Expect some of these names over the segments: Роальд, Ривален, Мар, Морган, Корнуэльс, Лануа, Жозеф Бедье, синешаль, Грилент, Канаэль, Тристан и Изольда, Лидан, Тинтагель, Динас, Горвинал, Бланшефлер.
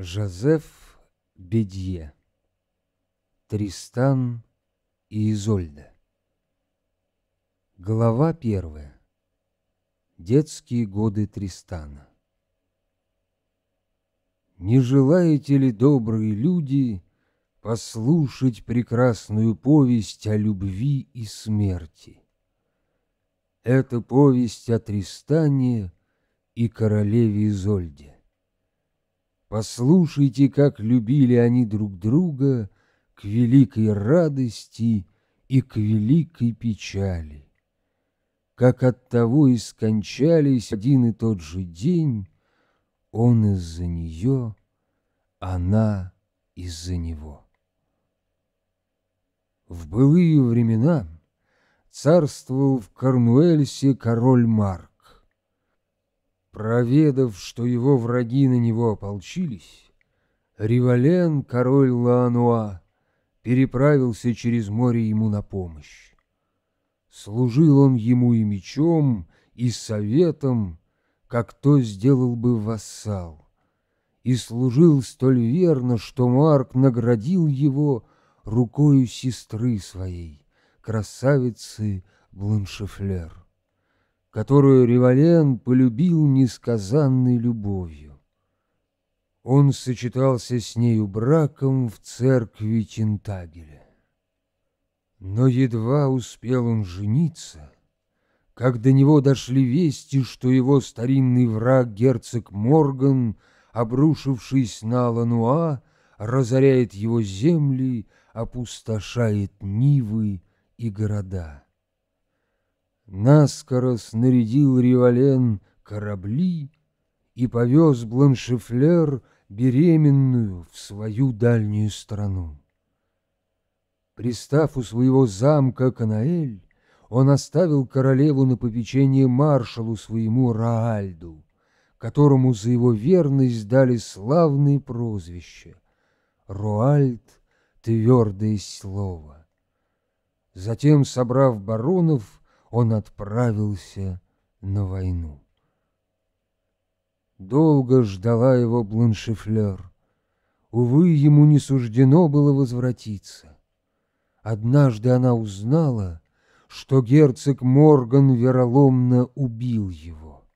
Жозеф Бедье. Тристан и Изольда. Глава 1. Детские годы Тристана. Не желаете ли, добрые люди, послушать прекрасную повесть о любви и смерти? Это повесть о Тристане и королеве Изольде. Послушайте, как любили они друг друга к великой радости и к великой печали, как оттого и скончались один и тот же день, он из-за нее, она из-за него. В былые времена царствовал в Корнуэльсе король Мар. Проведав, что его враги на него ополчились, Ривален, король Лануа, переправился через море ему на помощь. Служил он ему и мечом, и советом, как то сделал бы вассал, и служил столь верно, что Марк наградил его рукою сестры своей, красавицы Бланшефлер, которую Ривален полюбил несказанной любовью. Он сочетался с нею браком в церкви Тинтагеля. Но едва успел он жениться, как до него дошли вести, что его старинный враг герцог Морган, обрушившись на Лануа, разоряет его земли, опустошает нивы и города. Наскоро снарядил Ривален корабли и повез Бланшефлер беременную в свою дальнюю страну. Пристав у своего замка Канаэль, он оставил королеву на попечение маршалу своему Роальду, которому за его верность дали славные прозвища «Роальд — твердое слово». Затем, собрав баронов, он отправился на войну. Долго ждала его Бланшефлер. Увы, ему не суждено было возвратиться. Однажды она узнала, что герцог Морган вероломно убил его.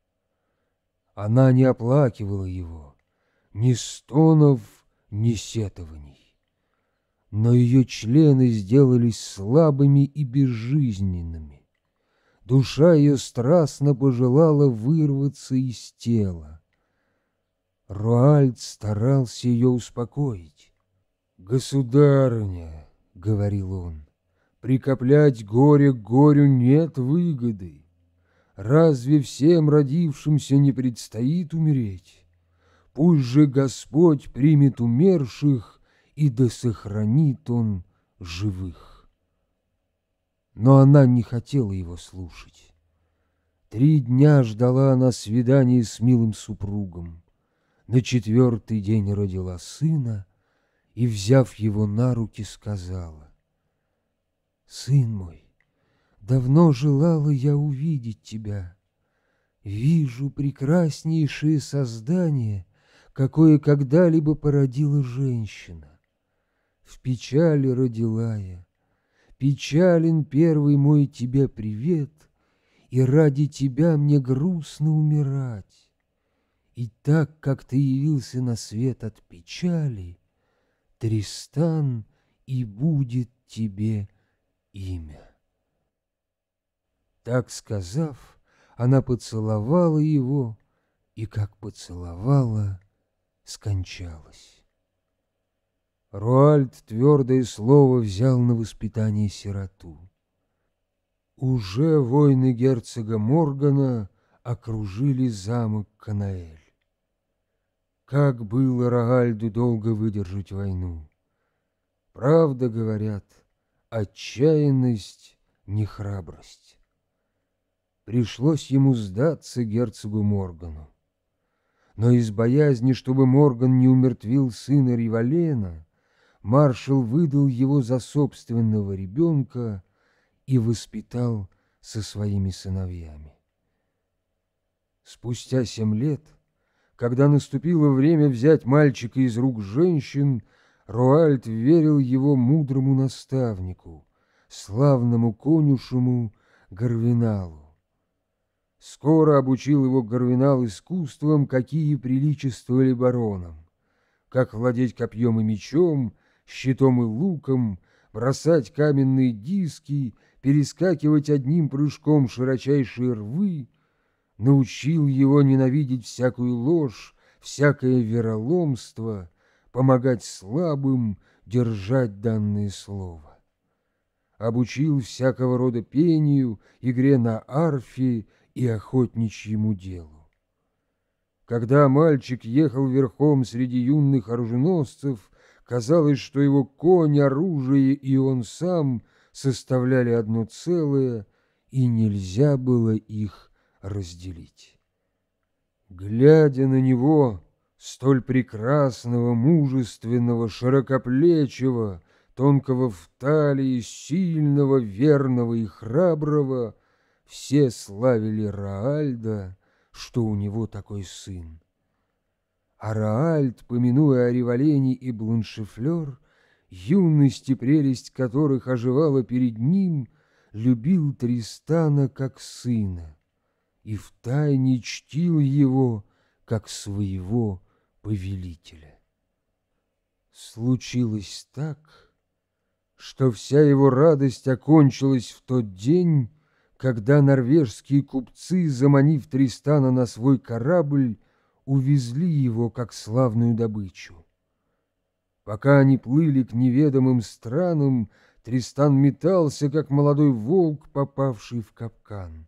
Она не оплакивала его, ни стонов, ни сетований. Но ее члены сделались слабыми и безжизненными. Душа ее страстно пожелала вырваться из тела. Роальд старался ее успокоить. «Государыня, — говорил он, — прикоплять горе к горю нет выгоды. Разве всем родившимся не предстоит умереть? Пусть же Господь примет умерших, и да сохранит Он живых». Но она не хотела его слушать. 3 дня ждала она свидания с милым супругом. На 4-й день родила сына и, взяв его на руки, сказала: «Сын мой, давно желала я увидеть тебя. Вижу прекраснейшее создание, какое когда-либо породила женщина. В печали родила я. Печален первый мой тебе привет, и ради тебя мне грустно умирать. И так, как ты явился на свет от печали, Тристан и будет тебе имя». Так сказав, она поцеловала его, и как поцеловала, скончалась. Роальд твердое слово взял на воспитание сироту. Уже воины герцога Моргана окружили замок Канаэль. Как было Роальду долго выдержать войну? Правда, говорят, отчаянность — не храбрость. Пришлось ему сдаться герцогу Моргану. Но из боязни, чтобы Морган не умертвил сына Ривалена, маршал выдал его за собственного ребенка и воспитал со своими сыновьями. Спустя 7 лет, Когда наступило время взять мальчика из рук женщин, Роальд верил его мудрому наставнику, славному конюшему Горвиналу. Скоро обучил его Горвинал искусствам, какие приличествовали баронам, как владеть копьем и мечом, щитом и луком, бросать каменные диски, перескакивать одним прыжком широчайшие рвы, научил его ненавидеть всякую ложь, всякое вероломство, помогать слабым, держать данное слово. Обучил всякого рода пению, игре на арфе и охотничьему делу. Когда мальчик ехал верхом среди юных оруженосцев, казалось, что его конь, оружие и он сам составляли одно целое, и нельзя было их разделить. Глядя на него, столь прекрасного, мужественного, широкоплечего, тонкого в талии, сильного, верного и храброго, все славили Роальда, что у него такой сын. А Роальд, помянуя о Ривалене и Бланшефлер, юность и прелесть которых оживала перед ним, любил Тристана как сына и втайне чтил его как своего повелителя. Случилось так, что вся его радость окончилась в тот день, когда норвежские купцы, заманив Тристана на свой корабль, увезли его как славную добычу. Пока они плыли к неведомым странам, Тристан метался, как молодой волк, попавший в капкан.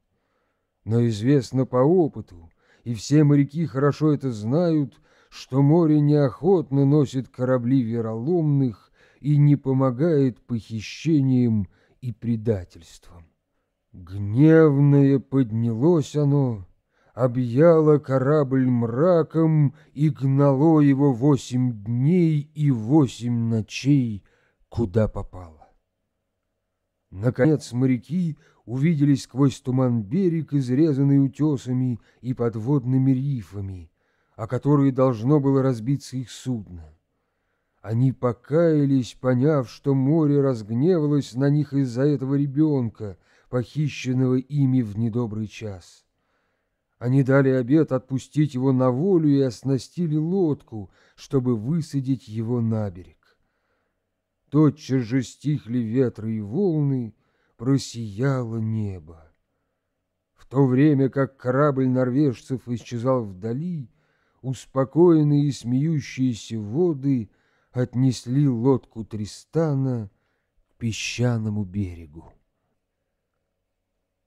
Но известно по опыту, и все моряки хорошо это знают, что море неохотно носит корабли вероломных и не помогает похищениям и предательствам. Гневное поднялось оно, объяло корабль мраком и гнало его 8 дней и 8 ночей, куда попало. Наконец моряки увидели сквозь туман берег, изрезанный утесами и подводными рифами, о которые должно было разбиться их судно. Они покаялись, поняв, что море разгневалось на них из-за этого ребенка, похищенного ими в недобрый час. Они дали обет отпустить его на волю и оснастили лодку, чтобы высадить его на берег. Тотчас же стихли ветры и волны, просияло небо. В то время как корабль норвежцев исчезал вдали, успокоенные и смеющиеся воды отнесли лодку Тристана к песчаному берегу.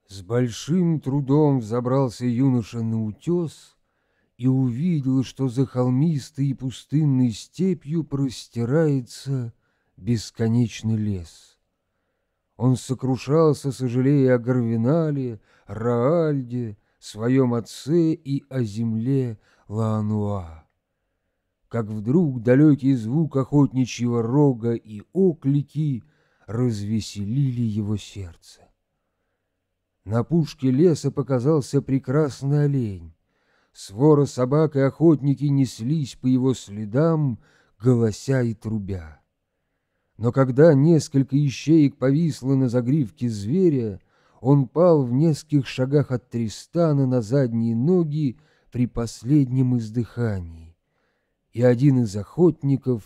С большим трудом взобрался юноша на утес и увидел, что за холмистой и пустынной степью простирается бесконечный лес. Он сокрушался, сожалея о Горвинале, Роальде, своем отце и о земле Лануа. Как вдруг далекий звук охотничьего рога и оклики развеселили его сердце. На пушке леса показался прекрасный олень. Свора собак и охотники неслись по его следам, голося и трубя. Но когда несколько ищеек повисло на загривке зверя, он пал в нескольких шагах от Тристана на задние ноги при последнем издыхании, и один из охотников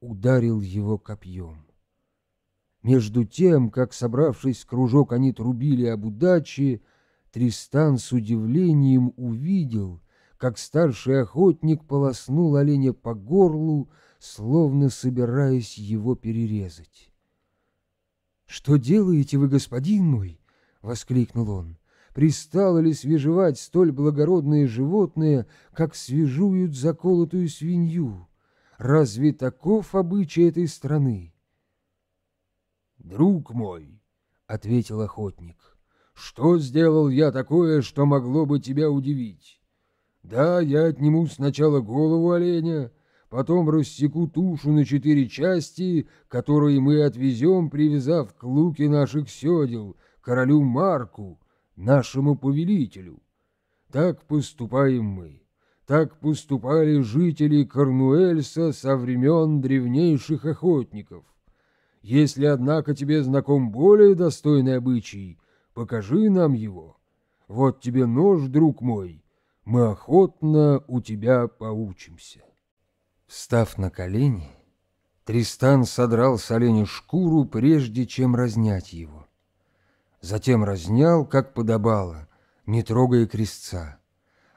ударил его копьем. Между тем, как, собравшись в кружок, они трубили об удаче, Тристан с удивлением увидел, как старший охотник полоснул оленя по горлу, словно собираясь его перерезать. «Что делаете вы, господин мой?» — воскликнул он. «Пристало ли свежевать столь благородное животное, как свежуют заколотую свинью? Разве таков обычай этой страны?» «Друг мой, — ответил охотник, — что сделал я такое, что могло бы тебя удивить? Да, я отниму сначала голову оленя, потом рассеку тушу на 4 части, которые мы отвезем, привязав к луке наших седел, королю Марку, нашему повелителю. Так поступаем мы. Так поступали жители Корнуэльса со времен древнейших охотников. Если, однако, тебе знаком более достойный обычай, покажи нам его. Вот тебе нож, друг мой, мы охотно у тебя поучимся». Встав на колени, Тристан содрал с оленя шкуру, прежде чем разнять его. Затем разнял, как подобало, не трогая крестца.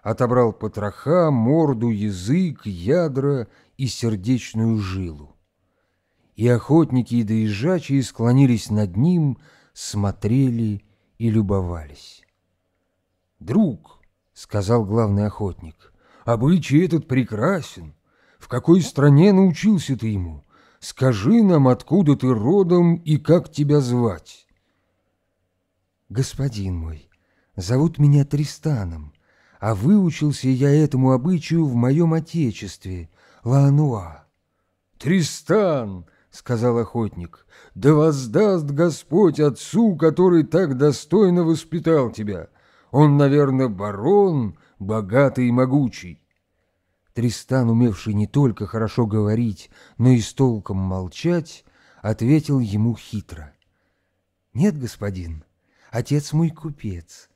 Отобрал потроха, морду, язык, ядра и сердечную жилу. И охотники, и доезжачие склонились над ним, смотрели и любовались. «Друг, — сказал главный охотник, — обычай этот прекрасен. В какой стране научился ты ему? Скажи нам, откуда ты родом и как тебя звать?» «Господин мой, зовут меня Тристаном, а выучился я этому обычаю в моем отечестве, Лануа». «Тристан, — сказал охотник, — да воздаст Господь отцу, который так достойно воспитал тебя. Он, наверное, барон, богатый и могучий». Тристан, умевший не только хорошо говорить, но и с толком молчать, ответил ему хитро: «Нет, господин, отец мой купец.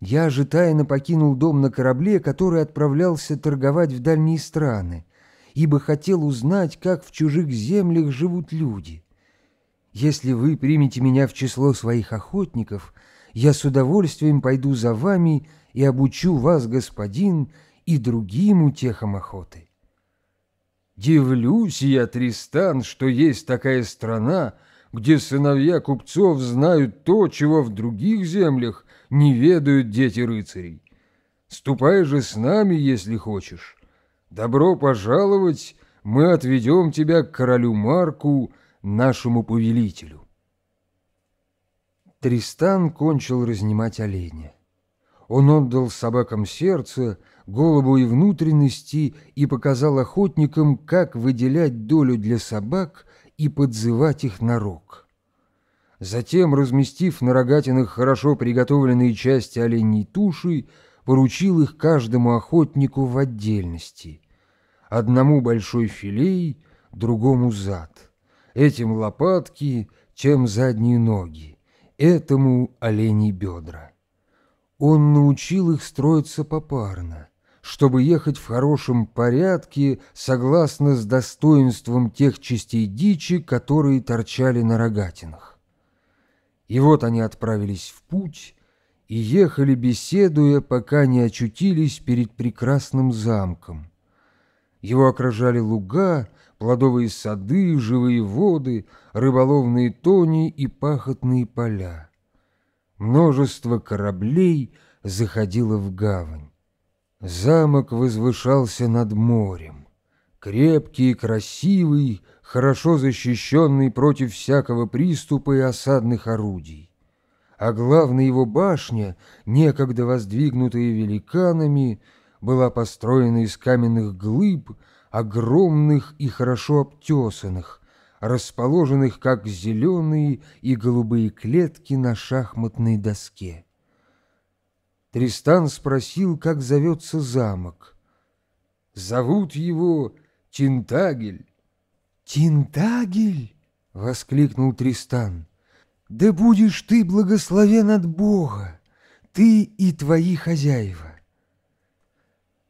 Я же тайно покинул дом на корабле, который отправлялся торговать в дальние страны, ибо хотел узнать, как в чужих землях живут люди. Если вы примете меня в число своих охотников, я с удовольствием пойду за вами и обучу вас, господин, и другим утехам охоты». «Дивлюсь я, Тристан, что есть такая страна, где сыновья купцов знают то, чего в других землях не ведают дети рыцарей. Ступай же с нами, если хочешь. Добро пожаловать, мы отведем тебя к королю Марку, нашему повелителю». Тристан кончил разнимать оленя. Он отдал собакам сердце, голову и внутренности и показал охотникам, как выделять долю для собак и подзывать их на рог. Затем, разместив на рогатинах хорошо приготовленные части оленей туши, поручил их каждому охотнику в отдельности. Одному большой филей, другому зад, этим лопатки, тем задние ноги, этому оленьи бедра. Он научил их строиться попарно, чтобы ехать в хорошем порядке согласно с достоинством тех частей дичи, которые торчали на рогатинах. И вот они отправились в путь и ехали, беседуя, пока не очутились перед прекрасным замком. Его окружали луга, плодовые сады, живые воды, рыболовные тони и пахотные поля. Множество кораблей заходило в гавань. Замок возвышался над морем. Крепкий и красивый, хорошо защищенный против всякого приступа и осадных орудий. А главная его башня, некогда воздвигнутая великанами, была построена из каменных глыб, огромных и хорошо обтесанных, расположенных как зеленые и голубые клетки на шахматной доске. Тристан спросил, как зовется замок. «Зовут его Тинтагель». «Тинтагель?» — воскликнул Тристан. «Да будешь ты благословен от Бога, ты и твои хозяева».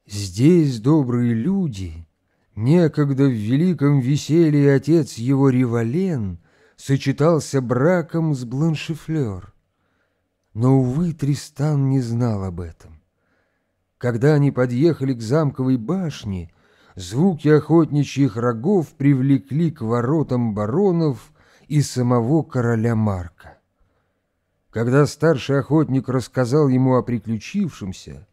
Здесь добрые люди, некогда в великом веселье отец его Ривален, сочетался браком с Бланшефлер. Но, увы, Тристан не знал об этом. Когда они подъехали к замковой башне, звуки охотничьих рогов привлекли к воротам баронов и самого короля Марка. Когда старший охотник рассказал ему о приключившемся,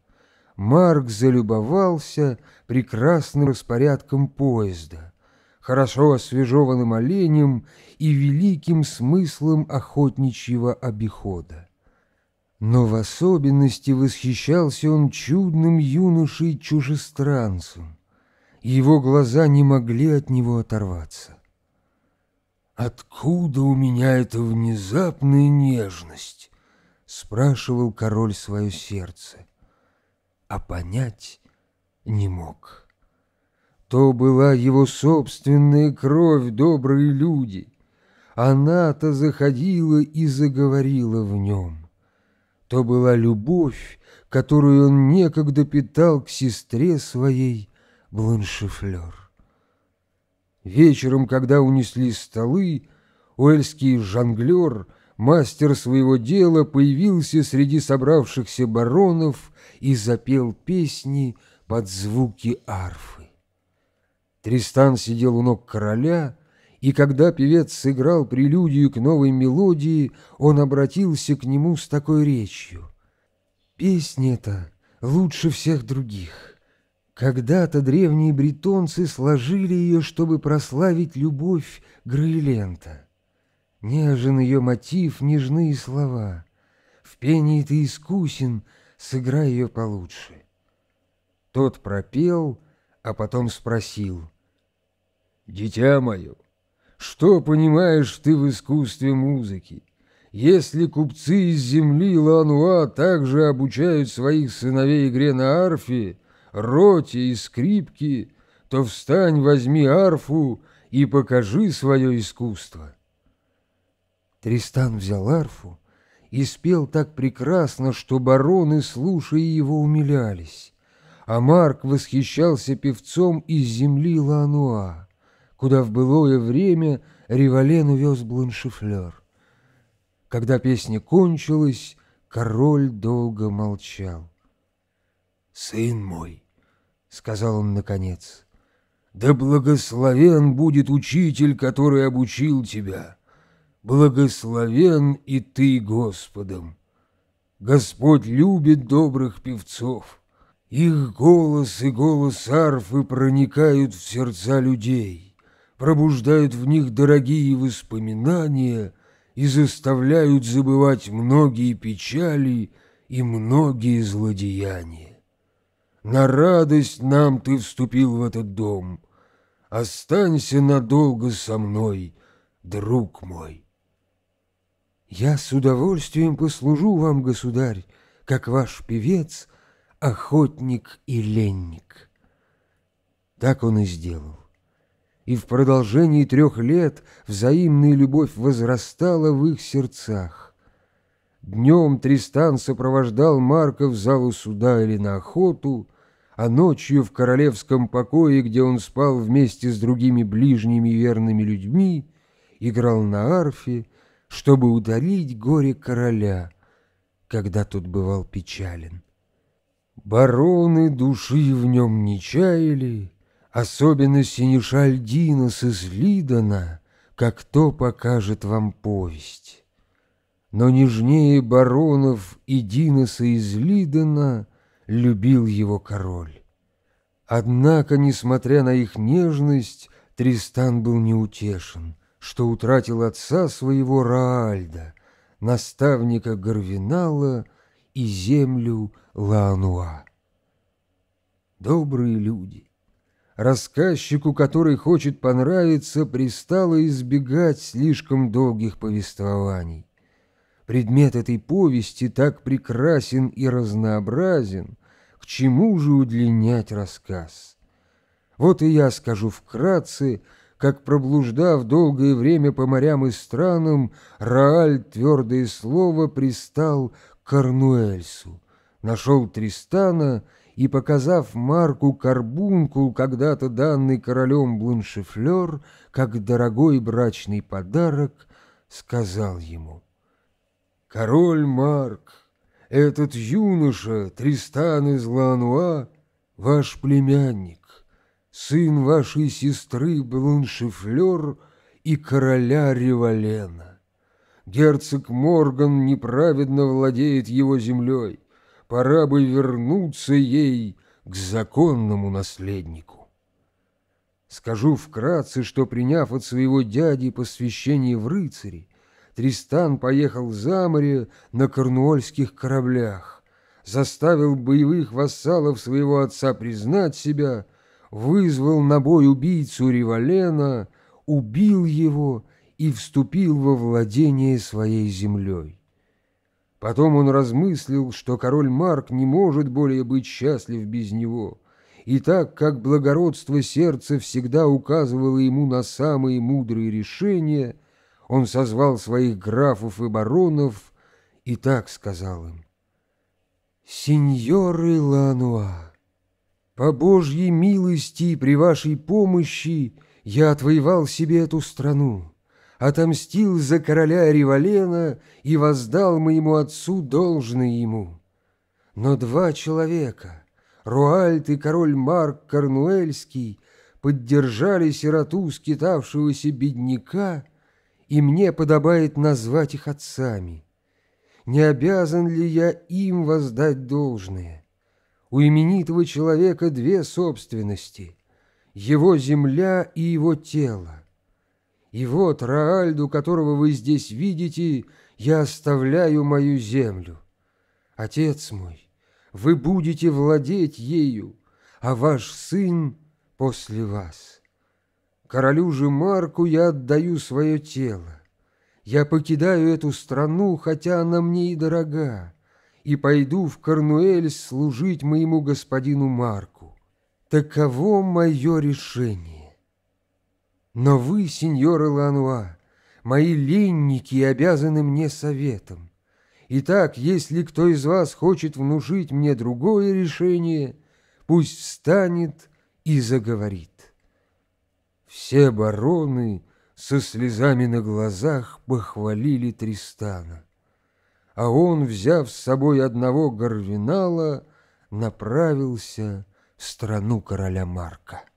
Марк залюбовался прекрасным распорядком поезда, хорошо освежеванным оленем и великим смыслом охотничьего обихода. Но в особенности восхищался он чудным юношей-чужестранцем, и его глаза не могли от него оторваться. «Откуда у меня эта внезапная нежность?» — спрашивал король свое сердце. А понять не мог. То была его собственная кровь, добрые люди. Она-то заходила и заговорила в нем. То была любовь, которую он некогда питал к сестре своей, Бланшефлер. Вечером, когда унесли столы, уэльский жонглер, мастер своего дела, появился среди собравшихся баронов и запел песни под звуки арфы. Тристан сидел у ног короля, и когда певец сыграл прелюдию к новой мелодии, он обратился к нему с такой речью. «Песня эта лучше всех других. Когда-то древние бретонцы сложили ее, чтобы прославить любовь Грилента. Нежен ее мотив, нежные слова. В пении ты искусен, сыграй ее получше». Тот пропел, а потом спросил: «Дитя мое, что понимаешь ты в искусстве музыки? Если купцы из земли Лануа также обучают своих сыновей игре на арфе, роте и скрипке, то встань, возьми арфу и покажи свое искусство». Тристан взял арфу и спел так прекрасно, что бароны, слушая его, умилялись. А Марк восхищался певцом из земли Лануа, куда в былое время Ривален увез Бланшефлер. Когда песня кончилась, король долго молчал. «Сын мой, — сказал он наконец, — да благословен будет учитель, который обучил тебя. Благословен и ты Господом. Господь любит добрых певцов. Их голос и голос арфы проникают в сердца людей, пробуждают в них дорогие воспоминания и заставляют забывать многие печали и многие злодеяния. На радость нам ты вступил в этот дом. Останься надолго со мной, друг мой». «Я с удовольствием послужу вам, государь, как ваш певец, охотник и ленник». Так он и сделал. И в продолжении 3 лет взаимная любовь возрастала в их сердцах. Днем Тристан сопровождал Марка в залу суда или на охоту, а ночью в королевском покое, где он спал вместе с другими ближними верными людьми, играл на арфе, чтобы утолить горе короля, когда тот бывал печален. Бароны души в нем не чаяли, особенно синешаль Динас из Лидана, как то покажет вам повесть. Но нежнее баронов и Динаса из Лидана любил его король. Однако, несмотря на их нежность, Тристан был неутешен, что утратил отца своего Роальда, наставника Горвинала, и землю Лануа. Добрые люди, рассказчику, который хочет понравиться, пристало избегать слишком долгих повествований. Предмет этой повести так прекрасен и разнообразен, к чему же удлинять рассказ? Вот и я скажу вкратце, как, проблуждав долгое время по морям и странам, Роальд, твердое слово, пристал к Корнуэльсу, нашел Тристана и, показав Марку карбункул, когда-то данный королем Бланшефлер, как дорогой брачный подарок, сказал ему: «Король Марк, этот юноша Тристан из Лануа ваш племянник, сын вашей сестры Бланшефлер и короля Ривалена. Герцог Морган неправедно владеет его землей. Пора бы вернуться ей к законному наследнику». Скажу вкратце, что, приняв от своего дяди посвящение в рыцари, Тристан поехал за море на корнуольских кораблях, заставил боевых вассалов своего отца признать себя, вызвал на бой убийцу Ривалена, убил его и вступил во владение своей землей. Потом он размыслил, что король Марк не может более быть счастлив без него, и и так как благородство сердца всегда указывало ему на самые мудрые решения, он созвал своих графов и баронов и так сказал им: «Сеньоры Лануа, по Божьей милости и при вашей помощи я отвоевал себе эту страну, отомстил за короля Ривалена и воздал моему отцу должное ему. Но два человека, Роальд и король Мар Корнуэльский, поддержали сироту скитавшегося бедняка, и мне подобает назвать их отцами. Не обязан ли я им воздать должное? У именитого человека две собственности – его земля и его тело. И вот Роальду, которого вы здесь видите, я оставляю мою землю. Отец мой, вы будете владеть ею, а ваш сын после вас. Королю же Марку я отдаю свое тело. Я покидаю эту страну, хотя она мне и дорога, и пойду в Корнуэль служить моему господину Марку. Таково мое решение. Но вы, сеньоры Лануа, мои ленники, обязаны мне советом. Итак, если кто из вас хочет внушить мне другое решение, пусть встанет и заговорит». Все бароны со слезами на глазах похвалили Тристана, а он, взяв с собой одного Горвинала, направился в страну короля Марка.